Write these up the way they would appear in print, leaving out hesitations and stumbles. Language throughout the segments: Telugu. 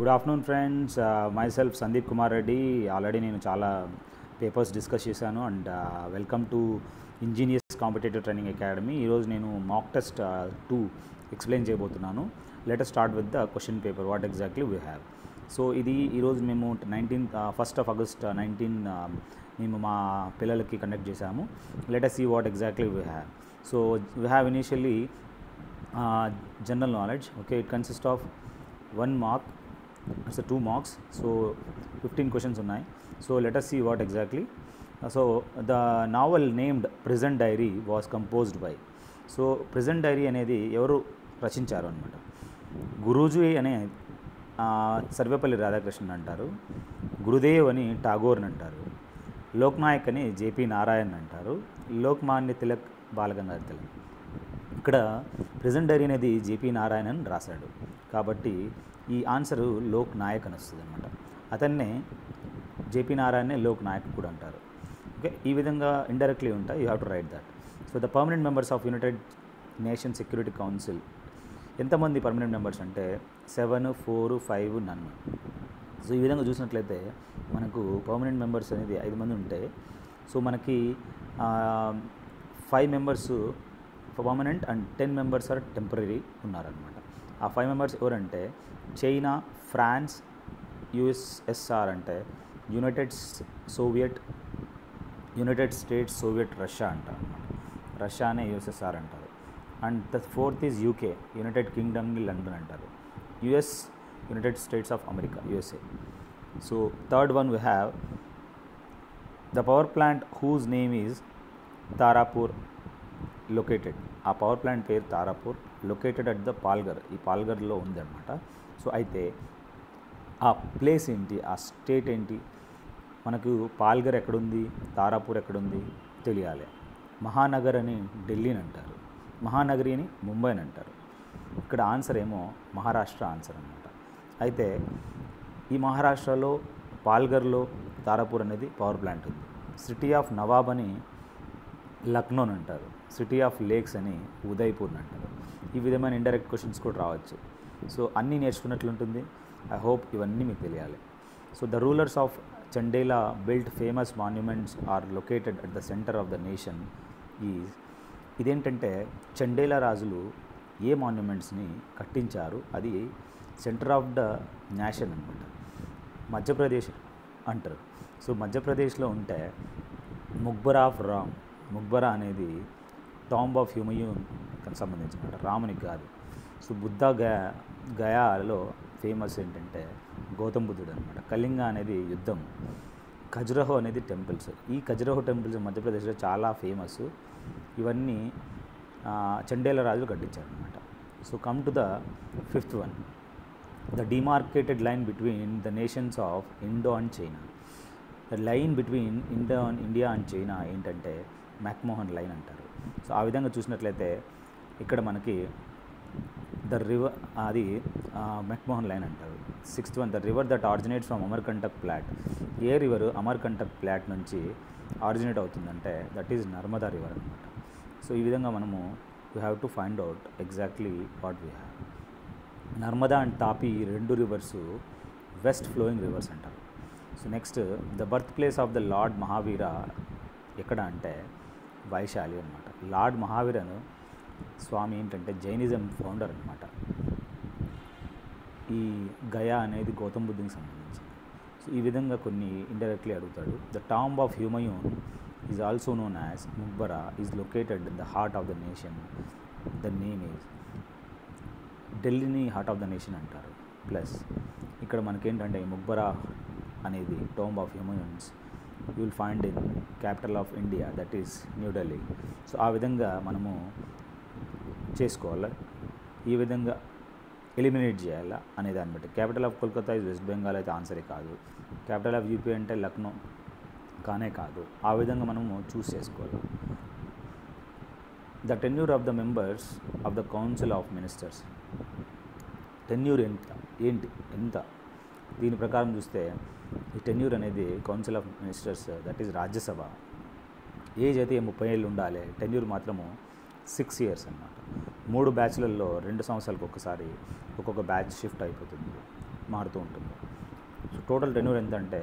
Good afternoon friends, myself Sandeep Kumar Reddy. Already nenu chaala papers discuss chesanu and welcome to Ingenious Competitive Training Academy. Ee roju nenu mock test 2 explain cheyabothunanu. Let us start with the question paper, what exactly we have. So idi ee roju memu 1st of August 19 memu ma pillalaki conduct chesamu. Let us see what exactly we have. So we have initially general knowledge. Okay, it consists of one mark. It's a 2 marks, so 15 questions unnai. So let us see what exactly. So the novel named Prison Diary was composed by. So Prison Diary అనేది ఎవరు రచించారు అన్నమాట. గురుజీ అనే సర్వేపల్లి రాధాకృష్ణన్ అంటారు, గురుదేవ్ అని టాగోర్ అంటారు, లోక్నాయక్ అని జేపీ నారాయణ్ అంటారు, లోక్మాన్య తిలక్ బాలగంగాధర్ తిలక్. ఇక్కడ ప్రెజెంట్ డైరీ అనేది జేపీ నారాయణ్ అని రాశాడు కాబట్టి ఈ ఆన్సరు లోక్ నాయక్ అని వస్తుంది అనమాట. అతన్నే జేపీ నారాయణనే లోక్ నాయక్ కూడా అంటారు. ఓకే, ఈ విధంగా ఇండైరెక్ట్లీ ఉంటాయి. You have to write that. So the permanent members of United Nation Security Council ఎంతమంది పర్మనెంట్ మెంబర్స్ అంటే 7, 4, 5, 9. సో ఈ విధంగా చూసినట్లయితే మనకు పర్మనెంట్ మెంబర్స్ అనేది 5 మంది ఉంటాయి. సో మనకి 5 members permanent and 10 members are temporary ఉన్నారనమాట. ఆ 5 మెంబర్స్ ఎవరంటే చైనా, ఫ్రాన్స్, U.S.S.R. అంటే యునైటెడ్ స్టేట్స్ సోవియట్ రష్యా అంటారు అనమాట. రష్యానే U.S.S.R. అంటారు. And the 4th is UK, united కింగ్డమ్ని లండన్ అంటారు. US, united states of America, USA. So 3rd one we have the power plant whose name is Tarapur located. ఆ పవర్ ప్లాంట్ పేరు Tarapur, located at the Palghar. ఈ పాల్గర్లో ఉందన్నమాట. సో అయితే ఆ ప్లేస్ ఏంటి, ఆ స్టేట్ ఏంటి, మనకు పాల్గర్ ఎక్కడుంది, తారాపూర్ ఎక్కడుంది తెలియాలి. మహానగర్ అని ఢిల్లీని అంటారు, మహానగరి అని ముంబైని అంటారు. ఇక్కడ ఆన్సర్ ఏమో మహారాష్ట్ర ఆన్సర్ అనమాట. అయితే ఈ మహారాష్ట్రలో పాల్గర్లో తారాపూర్ అనేది పవర్ ప్లాంట్ ఉంది. సిటీ ఆఫ్ నవాబ్ అని లక్నోని అంటారు, సిటీ ఆఫ్ లేక్స్ అని ఉదయ్పూర్ అంటారు. ఈ విధమైన ఇండైరెక్ట్ క్వశ్చన్స్ కూడా రావచ్చు. సో అన్నీ నేర్చుకున్నట్లుంటుంది. ఐ హోప్ ఇవన్నీ మీకు తెలియాలి. So the rulers of Chandela built famous monuments are located at the centre of the nation is. ఇదేంటంటే చండేలా రాజులు ఏ మాన్యుమెంట్స్ని కట్టించారు, అది సెంటర్ ఆఫ్ ద నేషన్ అనమాట. మధ్యప్రదేశ్ అంటారు. సో మధ్యప్రదేశ్లో ఉంటే ముగ్బరా ఆఫ్ రామ్. ముగ్బరా అనేది టాంబ్ ఆఫ్ హ్యూమయూన్కి సంబంధించిన, రామునికి కాదు. సో బుద్ధ గయాలో ఫేమస్ ఏంటంటే గౌతమ బుద్ధుడు అనమాట. కళింగ అనేది యుద్ధం. ఖజురహో అనేది టెంపుల్స్. ఈ ఖజురహో టెంపుల్స్ మధ్యప్రదేశ్లో చాలా ఫేమస్. ఇవన్నీ చండేల రాజులు కట్టించారనమాట. So come to the 5th one, the demarcated line between the nations of Indo and China. The line between India and China ఏంటంటే మ్యాక్మోహన్ లైన్ అంటారు. సో ఆ విధంగా చూసినట్లయితే ఇక్కడ మనకి ద రివర్, అది మ్యాక్మోహన్ లైన్ అంటారు. 6th one, the river that originates from Amarkantak plot. ఏ రివర్ అమర్కంటక్ ప్లాట్ నుంచి ఆరిజినేట్ అవుతుందంటే దట్ ఈజ్ నర్మదా రివర్ అనమాట. సో ఈ విధంగా మనము you have to find out exactly what we have. Narmada and Tapi రెండు రివర్స్ వెస్ట్ ఫ్లోయింగ్ రివర్స్ అంటారు. So next, the birth place of the lord Mahavira ఎక్కడ అంటే వైశాలి అనమాట. లార్డ్ మహావీరను స్వామి ఏంటంటే జైనిజం ఫౌండర్ అనమాట. ఈ గయా అనేది గౌతమ బుద్ధునికి సంబంధించింది. సో ఈ విధంగా కొన్ని ఇండైరెక్ట్లీ అడుగుతాడు. The tomb of Humayun is also known as Maqbara is located in the heart of the nation. The name is. ఢిల్లీని హార్ట్ ఆఫ్ ద నేషన్ అంటారు. ప్లస్ ఇక్కడ మనకేంటంటే ముగ్బరా అనేది tomb of Humayun's you will find in capital of India, that is New Delhi. So ఆ విధంగా మనము చేసుకోవాలి. ఈ విధంగా ఎలిమినేట్ చేయాలా అనే దాన్ని బట్టి. Capital of Kolkata is west Bengal అయితే ఆన్సరే కాదు. క్యాపిటల్ ఆఫ్ యూపీ అంటే లక్నో కానే కాదు. ఆ విధంగా మనము చూస్ చేసుకోవాలి. The tenure of the members of the council of ministers. Tenure ఎంత దీని ప్రకారం చూస్తే ఈ టెన్యూర్ అనేది council of ministers, that is Rajya Sabha. Age అయితే 30 ఏళ్ళు ఉండాలి. టెన్యూర్ మాత్రము 6 years అన్నమాట. 3 బ్యాచ్లలో 2 సంవత్సరాలకు ఒకసారి ఒక్కొక్క బ్యాచ్ షిఫ్ట్ అయిపోతుంది. మారుతూ ఉంటుంది. సో టోటల్ టెన్యూర్ ఎంతంటే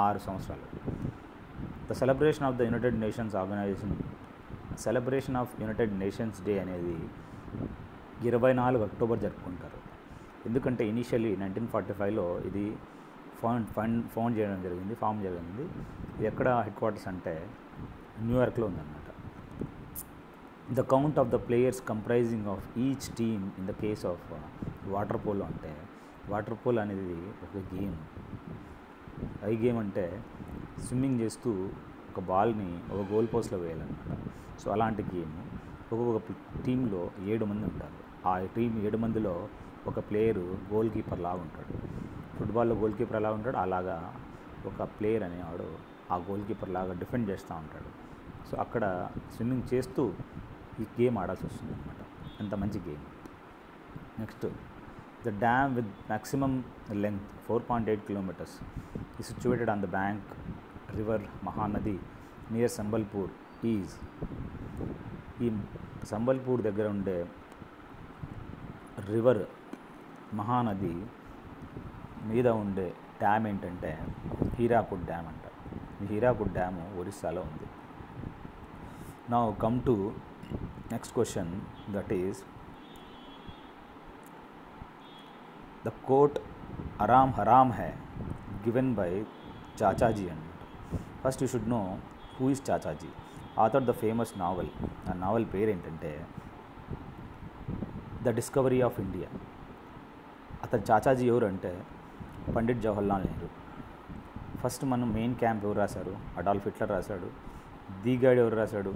6 సంవత్సరాలు. The celebration of the United nations organisation celebration of United nations day అనేది 24 అక్టోబర్ జరుపుకుంటారు. ఎందుకంటే ఇనీషియల్లీ 1945లో ఇది ఫౌండ్ చేయడం జరిగింది, ఫామ్ జరిగింది. ఇది ఎక్కడ హెడ్ క్వార్టర్స్ అంటే న్యూయార్క్లో ఉందన్నమాట. The count of the players comprising of each team in the case of water polo అంటే వాటర్ పోల్ అనేది ఒక గేమ్. ఐ గేమ్ అంటే స్విమ్మింగ్ చేస్తూ ఒక బాల్ని ఒక గోల్ పోస్ట్లో వేయాలన్నమాట. సో అలాంటి గేమ్. ఒక్కొక్క టీంలో 7 మంది ఉంటారు. ఆ టీం 7 మందిలో ఒక ప్లేయరు గోల్ కీపర్ లాగా ఉంటాడు. ఫుట్బాల్లో గోల్ కీపర్ ఎలా ఉంటాడు అలాగా ఒక ప్లేయర్ అనేవాడు ఆ గోల్ కీపర్ లాగా డిఫెండ్ చేస్తూ ఉంటాడు. సో అక్కడ స్విమ్మింగ్ చేస్తూ ఈ గేమ్ ఆడాల్సి వస్తుంది అనమాట. అంత మంచి game. Next the dam with maximum length 4.8 kilometers is situated on the bank river Mahanadi near Sambalpur. ఈ సంబల్పూర్ దగ్గర ఉండే రివర్ మహానది మీద ఉండే డ్యామ్ ఏంటంటే హీరాకుడ్ డ్యామ్ అంట. ఈ హీరాకుడ్ డ్యాము ఒరిస్సాలో ఉంది. Now come to next question, that is the quote అరామ్ హరామ్ high given by Chachaji అండి. First you should know who is Chachaji, author the famous novel. ఆ నావల్ పేరేంటంటే ద డిస్కవరీ ఆఫ్ ఇండియా. అతను చాచాజీ ఎవరు అంటే పండిట్ జవహర్లాల్ నెహ్రూ. ఫస్ట్ మనం మెయిన్ క్యాంప్ ఎవరు రాశారు? అడాల్ఫ్ హిట్లర్ రాశాడు. ది గైడ్ ఎవరు రాశాడు?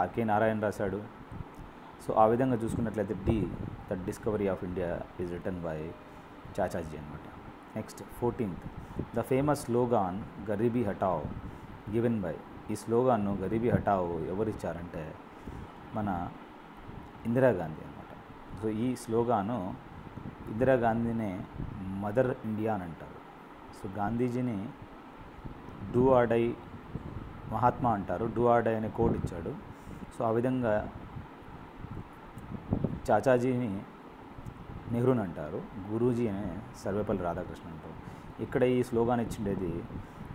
ఆర్కే నారాయణ రాశాడు. సో ఆ విధంగా చూసుకున్నట్లయితే the discovery of India is return by Chachaji అనమాట. Next 14th the famous slogan garibi హటావ్ given by. ఈ స్లోగాన్ను గరీబీ హటావ్ ఎవరు ఇచ్చారంటే మన ఇందిరాగాంధీ అనమాట. సో ఈ స్లోగాను ఇందిరాగాంధీనే మదర్ ఇండియా అని అంటారు. సో గాంధీజీని డూ ఆర్ డై మహాత్మా అంటారు. డూ ఆర్ డై అనే కోడ్ ఇచ్చాడు. సో ఆ విధంగా చాచాజీని నెహ్రూని అంటారు, గురూజీ అనే సర్వేపల్లి రాధాకృష్ణ అంటారు. ఇక్కడ ఈ స్లోగాన్ ఇచ్చిండేది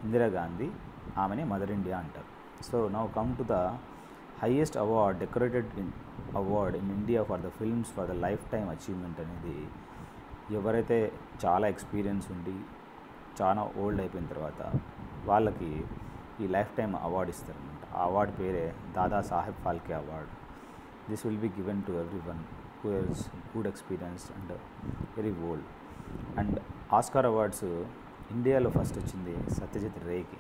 ఇందిరాగాంధీ, ఆమెనే మదర్ ఇండియా అంటారు. So now come to the highest award decorated award in India for the films for the lifetime achievement అనేది ఎవరైతే చాలా ఎక్స్పీరియన్స్ ఉండి చాలా ఓల్డ్ అయిపోయిన తర్వాత వాళ్ళకి ఈ లైఫ్ టైమ్ అవార్డు ఇస్తారనమాట. ఆ అవార్డు పేరే Dada Saheb Phalke award. This will be given to every one who has good experience and very old. And Oscar awards ఇండియాలో ఫస్ట్ వచ్చింది సత్యజిత్ రేకి.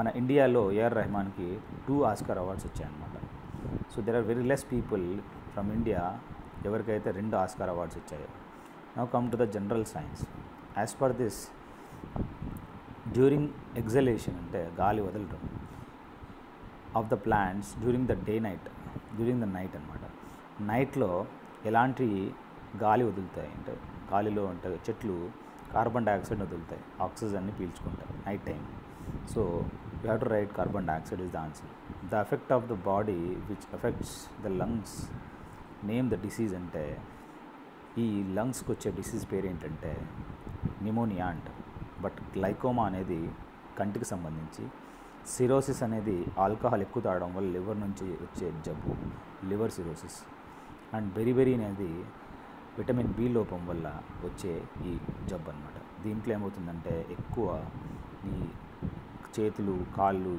మన ఇండియాలో ఏఆర్ రెహమాన్కి 2 ఆస్కార్ అవార్డ్స్ వచ్చాయన్నమాట. So there are very less people from India ఎవరికైతే 2 ఆస్కార్ అవార్డ్స్ వచ్చాయో. Now come to the general science. As per this during exhalation అంటే గాలి వదలడం of the plants during the day night, during the night అనమాట. నైట్లో ఎలాంటి గాలి వదులుతాయి అంటే గాలిలో అంటే చెట్లు కార్బన్ డయాక్సైడ్ వదులుతాయి, ఆక్సిజన్ని పీల్చుకుంటాయి night time. So you have to write carbon dioxide is the answer. The effect of the body which affects the lungs, name the disease ante ee lungs ku vache disease peru entante pneumonia ante. But glaucoma anedi kantiki sambandhinchi, cirrhosis anedi alcohol ekku taadam valla liver nunchi vache jabbu, liver cirrhosis. And beriberi anedi vitamin B lopam valla vache ee jabbu annamata. Deentlo em avutundante ekkuva ee చేతులు కాళ్ళు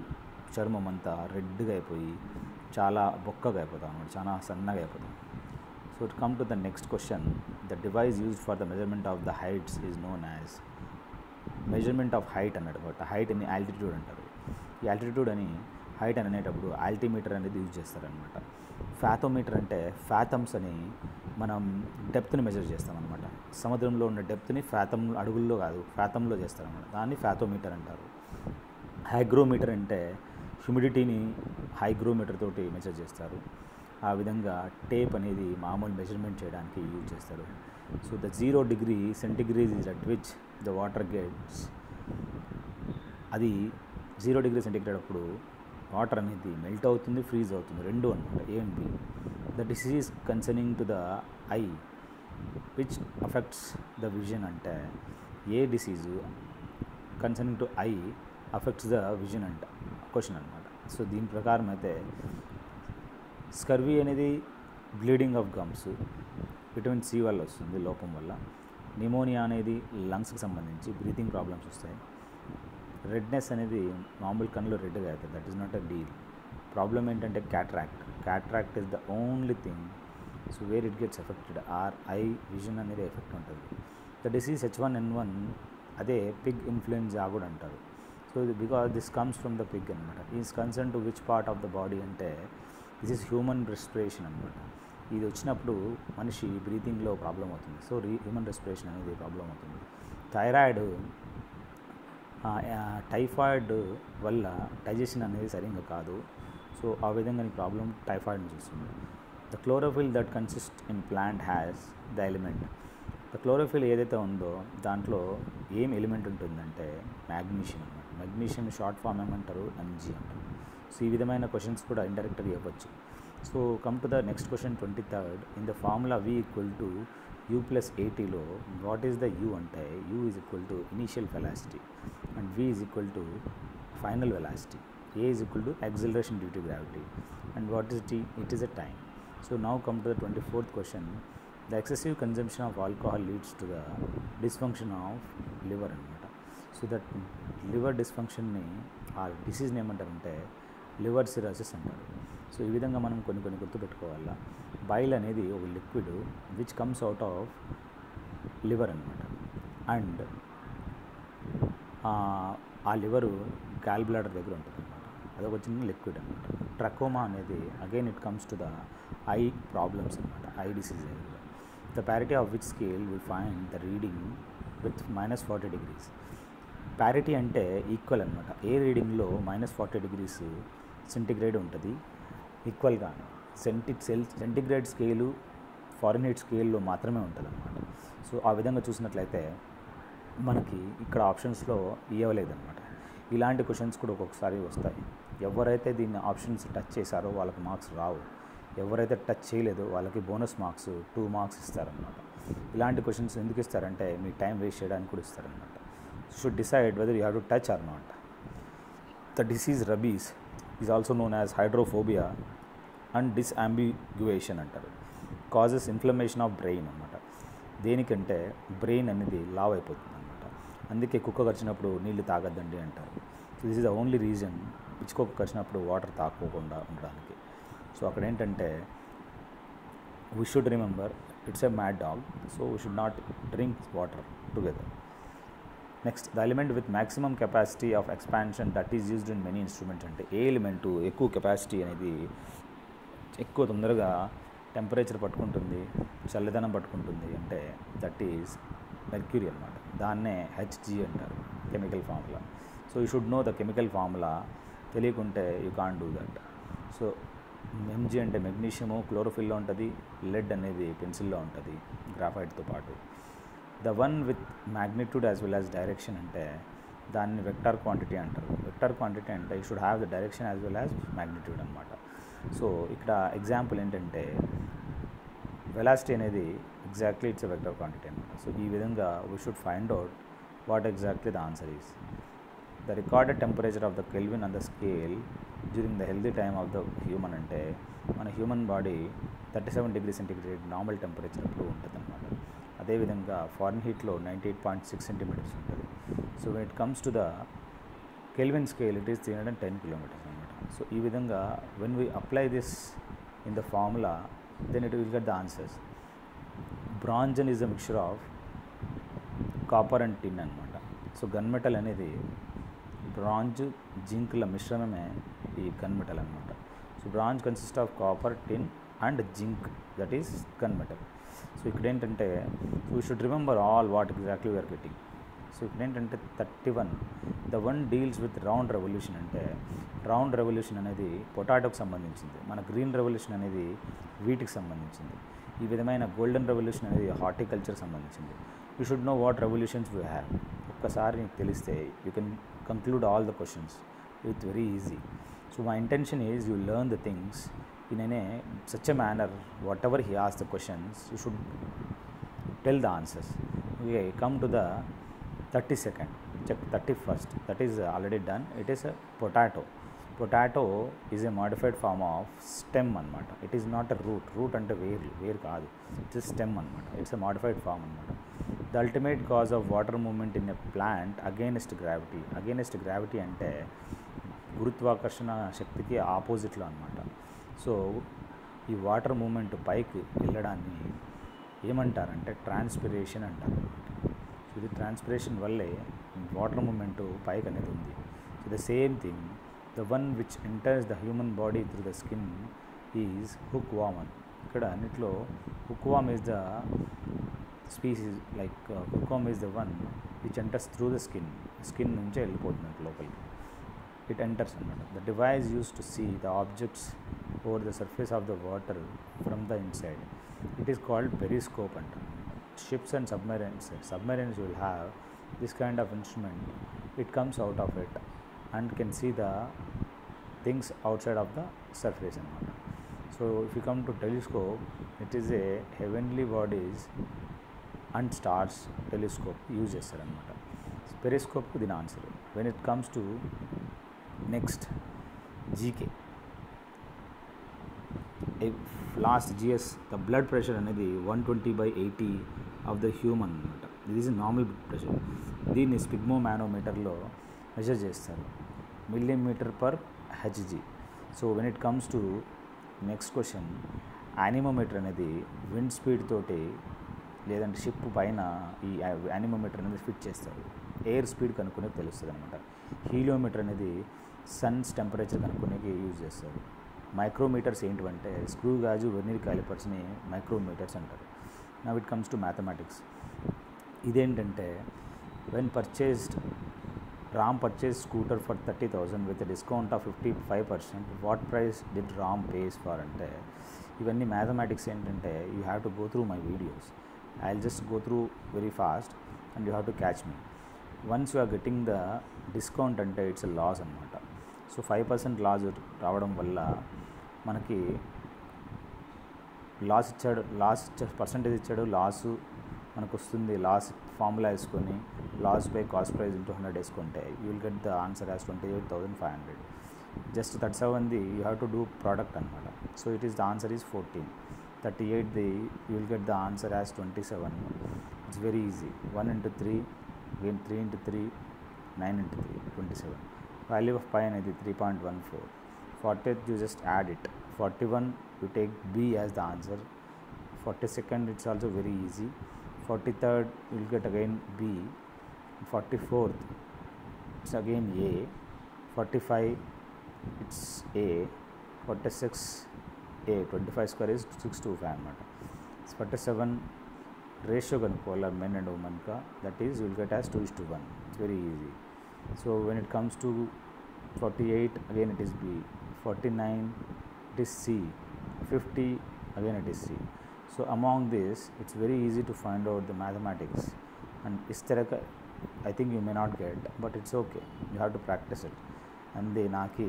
చర్మం అంతా రెడ్గా అయిపోయి చాలా బొక్కగా అయిపోతాం అన్నమాట, చాలా సన్నగా అయిపోతాం. So it come to the next question. The device used for the measurement of the heights is known as measurement of height అన్నాడు. బట్ హైట్ని ఆల్టిట్యూడ్ అంటారు. ఈ ఆల్టిట్యూడ్ అని హైట్ అని అనేటప్పుడు ఆల్టిమీటర్ అనేది యూజ్ చేస్తారనమాట. ఫ్యాథోమీటర్ అంటే ఫ్యాథమ్స్ అని మనం డెప్త్ని మెజర్ చేస్తామన్నమాట. సముద్రంలో ఉన్న డెప్త్ని ఫ్యాథమ్ అడుగుల్లో కాదు ఫ్యాథంలో చేస్తారన్నమాట. దాన్ని ఫ్యాథోమీటర్ అంటారు. హైగ్రోమీటర్ అంటే హ్యూమిడిటీని హైగ్రోమీటర్ తోటి మెజర్ చేస్తారు. ఆ విధంగా టేప్ అనేది మామూలు మెజర్మెంట్ చేయడానికి యూజ్ చేస్తారు. So the 0 degree centigrade is at which the water gets, అది 0 డిగ్రీ సెంటిగ్రేడ్ అప్పుడు వాటర్ అనేది మెల్ట్ అవుతుంది, ఫ్రీజ్ అవుతుంది, రెండు అనమాట, A and B. The disease concerning to the eye which affects the vision anta. A disease concerning to eye affects the vision anta question annamata. So deen prakaram aithe scurvy anedi bleeding of gums vitamin C వల్ల వస్తుంది, లోపం వల్ల. నిమోనియా అనేది లంగ్స్కి సంబంధించి బ్రీతింగ్ ప్రాబ్లమ్స్ వస్తాయి. రెడ్నెస్ అనేది మామూలు కన్నులో రెడ్గా అవుతుంది, that is not a deal. Problem ఏంటంటే cataract. Cataract is the only thing so where it gets effected are eye vision అనేది ఎఫెక్ట్ ఉంటుంది. ద డిసీజ్ H1N1 అదే పిగ్ ఇన్ఫ్లుయెన్జా కూడా అంటారు. సో ఇది because this comes from the pig అనమాట. Is concern to which part of the body అంటే దిస్ ఈజ్ హ్యూమన్ రెస్పిరేషన్ అనమాట. ఇది వచ్చినప్పుడు మనిషి బ్రీతింగ్లో ప్రాబ్లం అవుతుంది. సో హ్యూమన్ రెస్పిరేషన్ అనేది ప్రాబ్లం అవుతుంది. థైరాయిడ్, టైఫాయిడ్ వల్ల డైజెషన్ అనేది సరిగ్గా కాదు. సో ఆ విధంగా నీ ప్రాబ్లం టైఫాయిడ్ నుంచి వస్తుంది. The chlorophyll that consist in plant has the element. The chlorophyll ఏదైతే ఉందో దాంట్లో ఏం ఎలిమెంట్ ఉంటుందంటే మ్యాగ్నీషియం అనమాట. మ్యాగ్నీషియం షార్ట్ ఫామ్ ఏమంటారు, ఎంజీ అంటారు. సో ఈ విధమైన క్వశ్చన్స్ కూడా ఇండైరెక్ట్గా ఇవ్వచ్చు. So come to the next question 23rd. In the formula V = U + AT లో వాట్ ఈస్ ద U అంటే U = initial velocity and V = final velocity, A = acceleration due to gravity and what is T? It is a time. So now come to the 24th question. The excessive consumption of alcohol leads to the dysfunction of liver అనమాట. సో దట్ లివర్ డిస్ఫంక్షన్ని ఆ డిసీజ్ని ఏమంటారంటే లివర్ సిరాసిస్ అంటారు. సో ఈ విధంగా మనం కొన్ని గుర్తుపెట్టుకోవాలా. బైల్ అనేది ఒక liquid which comes out of liver అనమాట. అండ్ ఆ లివరు గాల్ బ్లాడర్ దగ్గర ఉంటుంది అనమాట. అదొక చిన్న లిక్విడ్ అనమాట. ట్రకోమా అనేది again it comes to the eye problems అనమాట, ఐ డిసీజ్ అనేది. The parity of which scale we find the reading with -40 degrees. Parity అంటే ఈక్వల్ అనమాట. ఏ రీడింగ్లో -40 degrees సెంటిగ్రేడ్ ఉంటుంది ఈక్వల్గా సెంటిగ్రేడ్ స్కేలు ఫారెన్హీట్ స్కేల్లో మాత్రమే ఉంటుంది అనమాట. సో ఆ విధంగా చూసినట్లయితే మనకి ఇక్కడ ఆప్షన్స్లో ఇవ్వలేదన్నమాట. ఇలాంటి క్వశ్చన్స్ కూడా ఒక్కొక్కసారి వస్తాయి. ఎవరైతే దీన్ని ఆప్షన్స్ టచ్ చేశారో వాళ్ళకి మార్క్స్ రావు, ఎవరైతే టచ్ చేయలేదో వాళ్ళకి బోనస్ మార్క్స్ 2 మార్క్స్ ఇస్తారనమాట. ఇలాంటి క్వశ్చన్స్ ఎందుకు ఇస్తారంటే మీ టైం వేస్ట్ చేయడానికి కూడా ఇస్తారనమాట. should decide whether you have to touch or not. The disease rabies is also known as hydrophobia and disambiguation antaru. Causes inflammation of brain anamata. Denikante brain anedi lava ayipothund anamata. Andike kukka karchinappudu neellu taagaddandi antaru. So this is the only reason which kukka karchinappudu water taakokunda undadaniki. So akade entante we should remember it's a mad dog, so we should not drink water together. Next the element with maximum capacity of expansion that is used in many instrument అంటే ఏ ఎలిమెంట్ ఎక్కువ కెపాసిటీ అనేది ఎక్కువ తొందరగా టెంపరేచర్ పట్టుకుంటుంది, చల్లదనం పట్టుకుంటుంది అంటే దట్ ఈజ్ మెర్క్యూరీ అనమాట. దాన్నే HG అంటారు chemical formula. So you should know the chemical formula, తెలియకుంటే you can't do that. So MG అంటే మెగ్నీషియము క్లోరోఫిల్లో ఉంటుంది, లెడ్ అనేది పెన్సిల్లో ఉంటుంది గ్రాఫైట్తో పాటు. The one with magnitude as well as direction ante danni vector quantity antaru. Vector quantity ante you should have the direction as well as magnitude anamata. So ikkada example entante velocity anedi exactly it's a vector quantity anamata. So ee vidhanga we should find out what exactly the answer is. The recorded temperature of the Kelvin on the scale during the healthy time of the human ante mana human body 37 degrees centigrade normal temperature appudu untadu anamata. అదేవిధంగా ఫారెన్హీట్లో 98.6 సెంటీమీటర్స్ ఉంటుంది. So when it comes to the Kelvin scale it is 310 kilometres అనమాట. సో ఈ విధంగా when we apply this in the formula then it will get the answers. Bronze is the mixture of copper and tin అనమాట. సో గన్మెటల్ అనేది బ్రాంజ్ జింక్ల మిశ్రమమే ఈ గన్మెటల్ అనమాట. So bronze consist of copper, tin and zinc, that is gunmetal. So ఇక్కడేంటంటే we should remember all what exactly we are getting. So ఇక్కడేంటంటే 31 the one deals with round revolution అంటే రౌండ్ రెవల్యూషన్ అనేది పొటాటోకి సంబంధించింది, మన గ్రీన్ రెవల్యూషన్ అనేది వీటికి సంబంధించింది, ఈ విధమైన గోల్డెన్ రెవల్యూషన్ అనేది హార్టికల్చర్ సంబంధించింది. You should know what revolutions you have. ఒక్కసారి నీకు తెలిస్తే you can conclude all the questions with very easy. So my intention is you learn the things in a such a manner whatever he asks the questions you should tell the answers. we come to the 32nd, check 31st, that is already done. It is a potato. Potato is a modified form of stem anamata. It is not a root. Root ante veer kaadu, it is stem anamata. It is a modified form anamata. The ultimate cause of water movement in a plant against gravity. Against gravity ante గురుత్వాకర్షణ శక్తికి ఆపోజిట్లో అనమాట. సో ఈ వాటర్ మూమెంట్ పైకి వెళ్ళడాన్ని ఏమంటారంటే ట్రాన్స్పిరేషన్ అంటారు. ఇది ట్రాన్స్పిరేషన్ వల్లే వాటర్ మూమెంట్ పైకి అనేది ఉంది. So the same thing the one which enters the human body through the skin is hookworm అని. ఇక్కడ అన్నిట్లో hookworm is the species like hookworm is the one which enters through the skin. Skin నుంచే వెళ్ళిపోతుంది లోపలికి. It enters anamata. The device used to see the objects over the surface of the water from the inside. It is called periscope anamata. Ships and submarines will have this kind of instrument. It comes out of it and can see the things outside of the surface anamata. So if you come to telescope, it is a heavenly bodies and stars telescope uses anamata. Periscope is the answer. When it comes to next GK, if last GS, the blood pressure అనేది 120/80 of the human అనమాట. This is normal blood pressure. దీన్ని స్పిగ్మో మానోమీటర్లో మెజర్ చేస్తారు, మిల్లీమీటర్/హెచ్జీ. So when it comes to next question, anemometer అనేది విండ్ స్పీడ్ తోటి లేదంటే షిప్ పైన ఈ యానిమోమీటర్ అనేది ఫిట్ చేస్తారు. ఎయిర్ స్పీడ్ కనుక్కునే తెలుస్తుంది అనమాట. హీలియోమీటర్ అనేది సన్స్ టెంపరేచర్ కనుక్కునేకి యూజ్ చేస్తారు. మైక్రోమీటర్స్ ఏంటంటే స్క్రూ గాజు వెర్నియర్ క్యాలిపర్స్ని మైక్రోమీటర్స్ అంటారు. Now it comes to mathematics. ఇదేంటంటే Ram purchased scooter for 30,000 with a discount of 55%. What price did Ram pays for? అంటే ఇవన్నీ మ్యాథమెటిక్స్ ఏంటంటే you have to go through my videos. I will just go through very fast and you have to catch me. Once you are getting the discount అంటే ఇట్స్ అ లాస్ అనమాట. సో 5% లాస్ రావడం వల్ల మనకి లాస్ ఇచ్చాడు పర్సంటేజ్ ఇచ్చాడు, లాసు మనకు వస్తుంది. లాస్ ఫార్ములా వేసుకొని లాస్ బై కాస్ట్ ప్రైజ్ ×100 వేసుకుంటే you will get the answer as 28,500. Just 37ది you have to do product అనమాట. So it is the answer is 14. 38ది you will get the answer as 27. It's very easy. 1 × 3, again 3 × 3, 9 × 3, 27. Value of pi అనేది 3.14. 40th you just add it. 41 you take B as the answer. 42nd it's also very easy. 43rd you will get again B. 44th it's again A. 45 it's A. 46 A. 25² is 625 అనమాట. 47 ratio kanukola men and women ka, that is you will get as 2:1. It's very easy. So when it comes to 48 again it is B. 49 it is C. 50 again it is C. So among this it's very easy to find out the mathematics, and is taraka I think you may not get, but it's okay, you have to practice it. And naki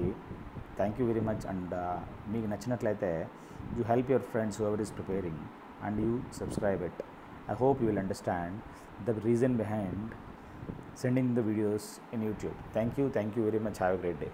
thank you very much, and meeku nachinatlaithe you help your friends whoever is preparing and you subscribe it. I hope you will understand the reason behind sending the videos in YouTube. Thank you very much. Have a great day.